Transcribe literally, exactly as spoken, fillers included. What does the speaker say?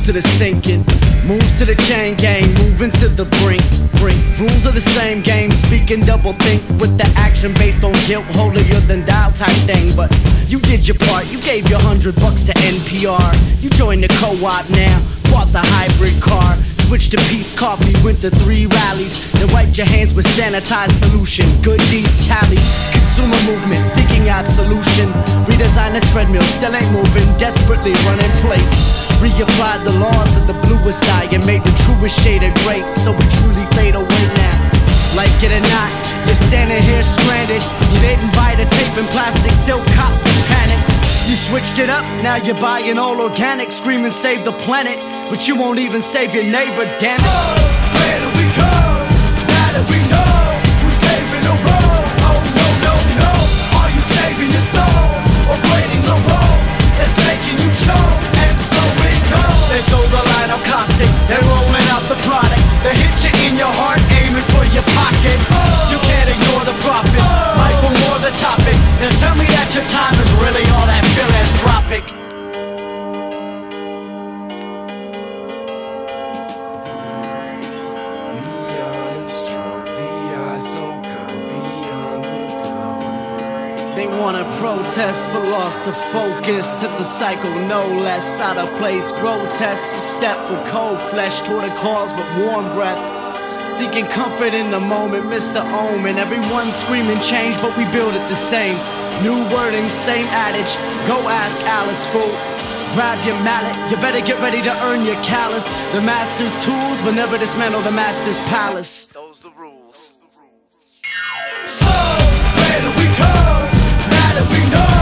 moves to the sinking, moves to the chain gang, moving to the brink, brink. Rules of the same game, speaking double think with the action based on guilt, holier than thou type thing. But you did your part, you gave your hundred bucks to N P R. You joined the co-op now, bought the hybrid car, switched to peace coffee, went to three rallies, then wiped your hands with sanitized solution. Good deeds tally. Consumer movement, seeking absolution. Redesign a treadmill, still ain't moving, desperately running place. Reapplied the laws of the bluest eye and made the truest shade of great, so we truly fade away now. Like it or not, you're standing here stranded. You didn't buy the tape and plastic, still cop the panic. You switched it up, now you're buying all organic, screaming save the planet, but you won't even save your neighbor, damn it. So, where do we go, now that we know who's paving the road? Oh no, no, no, are you saving your soul or grading the road that's making you choke? And so it goes. They throw the line out caustic, they're rolling out the product, they hit you in your heart, aiming for your pocket. Oh, you can't ignore the profit, oh, life will more the topic. Now tell me that your time is really all that philanthropic. They wanna protest but lost the focus. It's a cycle no less, out of place, grotesque. Step with cold flesh toward a cause with warm breath, seeking comfort in the moment, Mister Omen. Everyone screaming change but we build it the same. New wording, same adage, go ask Alice, fool. Grab your mallet, you better get ready to earn your callus. The master's tools will never dismantle the master's palace. Those the rules. So, where do we go? That we know.